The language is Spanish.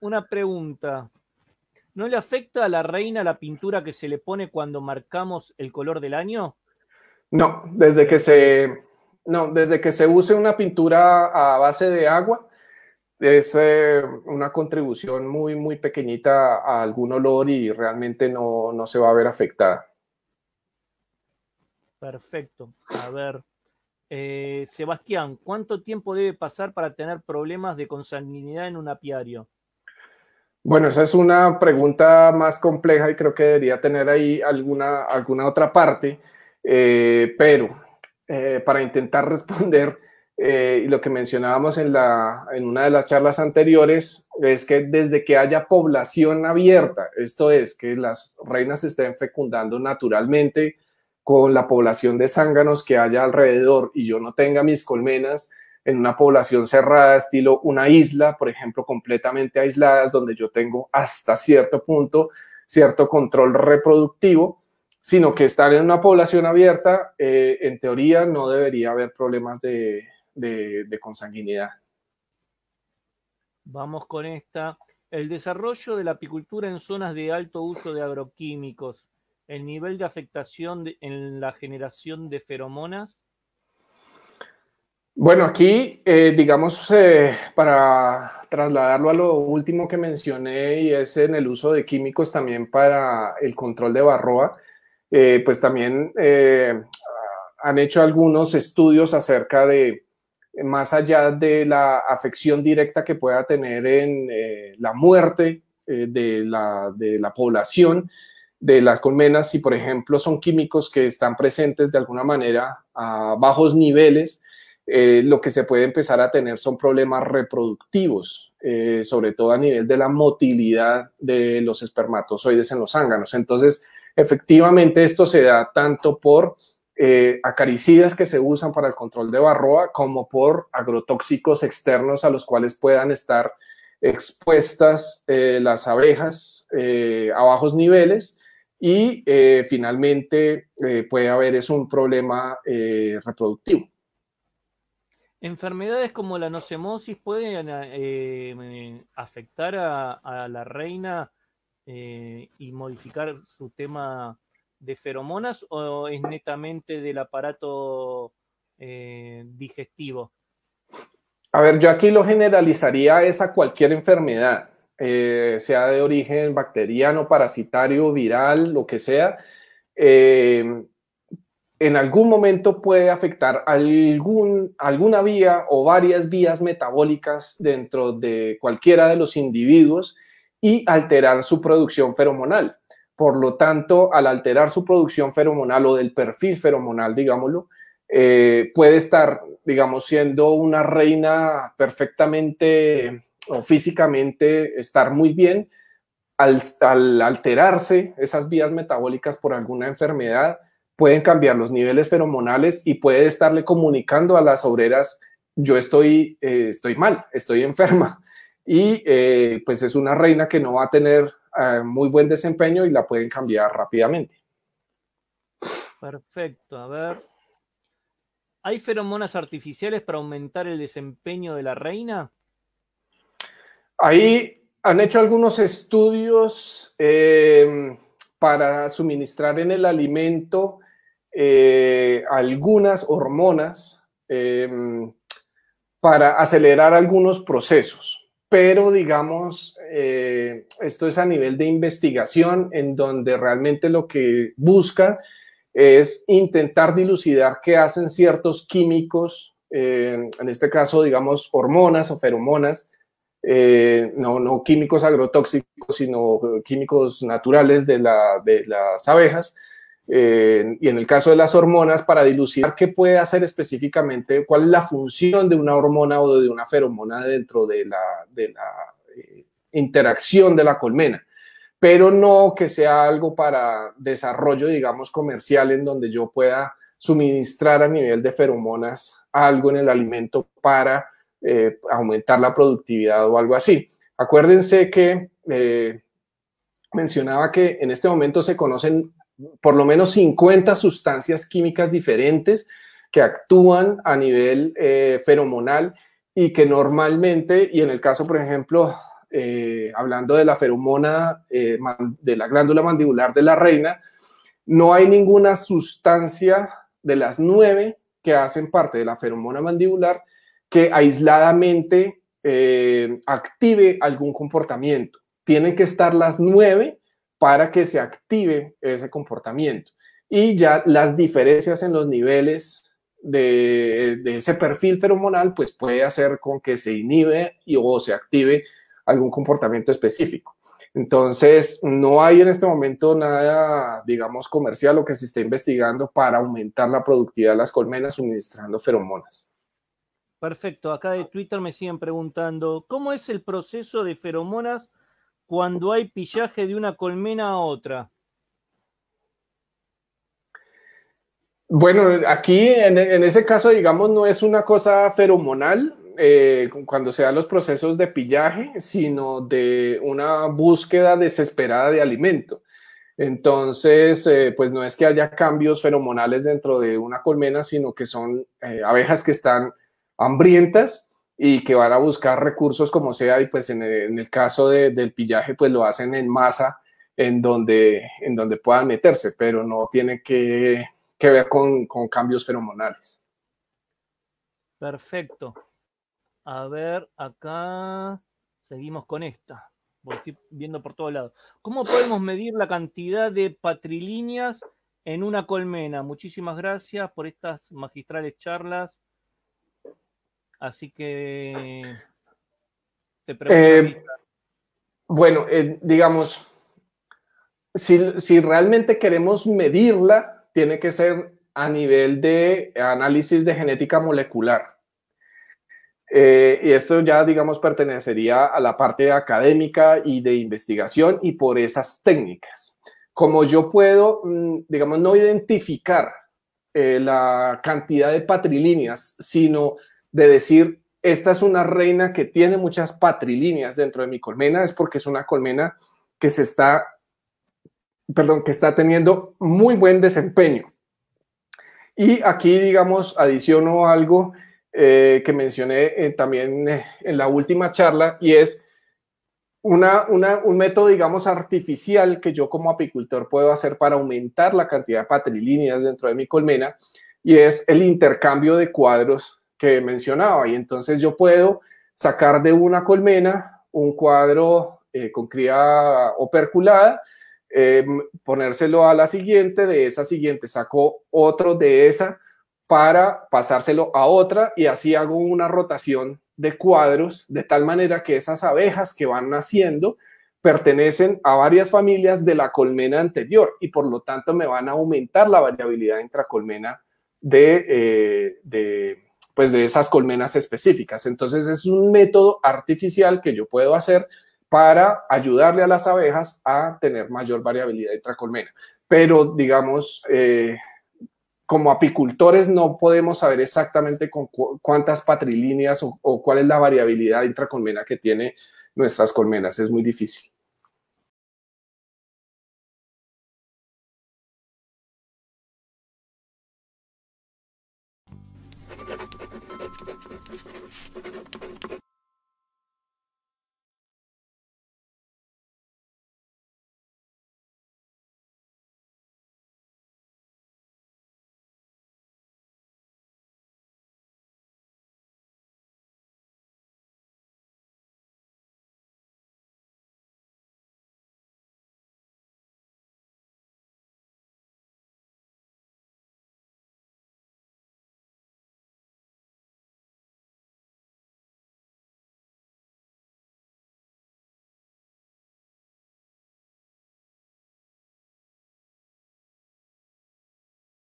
Una pregunta. ¿No le afecta a la reina la pintura que se le pone cuando marcamos el color del año? No, desde que se use una pintura a base de agua, es una contribución muy, muy pequeñita a algún olor y realmente no se va a ver afectada. Perfecto. A ver, Sebastián, ¿cuánto tiempo debe pasar para tener problemas de consanguinidad en un apiario? Bueno, esa es una pregunta más compleja y creo que debería tener ahí alguna otra parte, pero para intentar responder, lo que mencionábamos en una de las charlas anteriores, es que desde que haya población abierta, esto es, que las reinas se estén fecundando naturalmente con la población de zánganos que haya alrededor y yo no tenga mis colmenas en una población cerrada, estilo una isla, por ejemplo, completamente aisladas, donde yo tengo hasta cierto punto cierto control reproductivo, sino que estar en una población abierta, en teoría no debería haber problemas de consanguinidad. Vamos con esta. El desarrollo de la apicultura en zonas de alto uso de agroquímicos, el nivel de afectación en la generación de feromonas. Bueno, aquí, digamos, para trasladarlo a lo último que mencioné, y es en el uso de químicos también para el control de varroa, pues también han hecho algunos estudios acerca de, más allá de la afección directa que pueda tener en la muerte de la población de las colmenas, si por ejemplo son químicos que están presentes de alguna manera a bajos niveles, lo que se puede empezar a tener son problemas reproductivos, sobre todo a nivel de la motilidad de los espermatozoides en los zánganos. Entonces, efectivamente, esto se da tanto por acaricidas que se usan para el control de varroa como por agrotóxicos externos a los cuales puedan estar expuestas las abejas a bajos niveles y finalmente puede haber un problema reproductivo. ¿Enfermedades como la nosemosis pueden afectar a la reina y modificar su tema de feromonas o es netamente del aparato digestivo? A ver, yo aquí lo generalizaría es a cualquier enfermedad, sea de origen bacteriano, parasitario, viral, lo que sea. En algún momento puede afectar alguna vía o varias vías metabólicas dentro de cualquiera de los individuos y alterar su producción feromonal. Por lo tanto, al alterar su producción feromonal o del perfil feromonal, digámoslo, puede estar, digamos, siendo una reina perfectamente o físicamente estar muy bien, al alterarse esas vías metabólicas por alguna enfermedad, pueden cambiar los niveles feromonales y puede estarle comunicando a las obreras, yo estoy mal, estoy enferma. Y pues es una reina que no va a tener muy buen desempeño y la pueden cambiar rápidamente. Perfecto, a ver. ¿Hay feromonas artificiales para aumentar el desempeño de la reina? Ahí han hecho algunos estudios para suministrar en el alimento algunas hormonas para acelerar algunos procesos, pero digamos, esto es a nivel de investigación en donde realmente lo que busca es intentar dilucidar qué hacen ciertos químicos, en este caso, digamos, hormonas o feromonas, no químicos agrotóxicos, sino químicos naturales de las abejas, y en el caso de las hormonas, para dilucidar qué puede hacer específicamente, cuál es la función de una hormona o de una feromona dentro de la interacción de la colmena, pero no que sea algo para desarrollo, digamos, comercial, en donde yo pueda suministrar a nivel de feromonas algo en el alimento para aumentar la productividad o algo así. Acuérdense que mencionaba que en este momento se conocen por lo menos 50 sustancias químicas diferentes que actúan a nivel feromonal y que normalmente, y en el caso, por ejemplo, hablando de la feromona de la glándula mandibular de la reina, no hay ninguna sustancia de las 9 que hacen parte de la feromona mandibular que aisladamente active algún comportamiento. Tienen que estar las 9 para que se active ese comportamiento. Y ya las diferencias en los niveles de ese perfil feromonal pues puede hacer con que se inhibe o se active algún comportamiento específico. Entonces, no hay en este momento nada, digamos, comercial o que se esté investigando para aumentar la productividad de las colmenas suministrando feromonas. Perfecto. Acá de Twitter me siguen preguntando, ¿cómo es el proceso de feromonas cuando hay pillaje de una colmena a otra? Bueno, aquí en ese caso, digamos, no es una cosa feromonal cuando se dan los procesos de pillaje, sino de una búsqueda desesperada de alimento. Entonces, pues no es que haya cambios feromonales dentro de una colmena, sino que son abejas que están hambrientas y que van a buscar recursos como sea, y pues en el caso del pillaje, pues lo hacen en masa en donde puedan meterse, pero no tiene que ver con cambios feromonales. Perfecto. A ver, acá seguimos con esta, porque estoy viendo por todos lados. ¿Cómo podemos medir la cantidad de patrilíneas en una colmena? Muchísimas gracias por estas magistrales charlas. Así que te pregunto. Bueno, digamos, si realmente queremos medirla, tiene que ser a nivel de análisis de genética molecular. Y esto ya, digamos, pertenecería a la parte académica y de investigación y por esas técnicas. Como yo puedo, digamos, no identificar la cantidad de patrilíneas, sino de decir, esta es una reina que tiene muchas patrilíneas dentro de mi colmena, es porque es una colmena que se está... perdón, que está teniendo muy buen desempeño. Y aquí, digamos, adiciono algo que mencioné también en la última charla, y es un método, digamos, artificial que yo como apicultor puedo hacer para aumentar la cantidad de patrilíneas dentro de mi colmena, y es el intercambio de cuadros que mencionaba. Y entonces yo puedo sacar de una colmena un cuadro con cría operculada, ponérselo a la siguiente, de esa siguiente saco otro de esa para pasárselo a otra, y así hago una rotación de cuadros de tal manera que esas abejas que van naciendo pertenecen a varias familias de la colmena anterior y por lo tanto me van a aumentar la variabilidad intracolmena de esas colmenas específicas. Entonces es un método artificial que yo puedo hacer para ayudarle a las abejas a tener mayor variabilidad intracolmena. Pero, digamos, como apicultores no podemos saber exactamente con cuántas patrilíneas o cuál es la variabilidad intracolmena que tiene nuestras colmenas. Es muy difícil.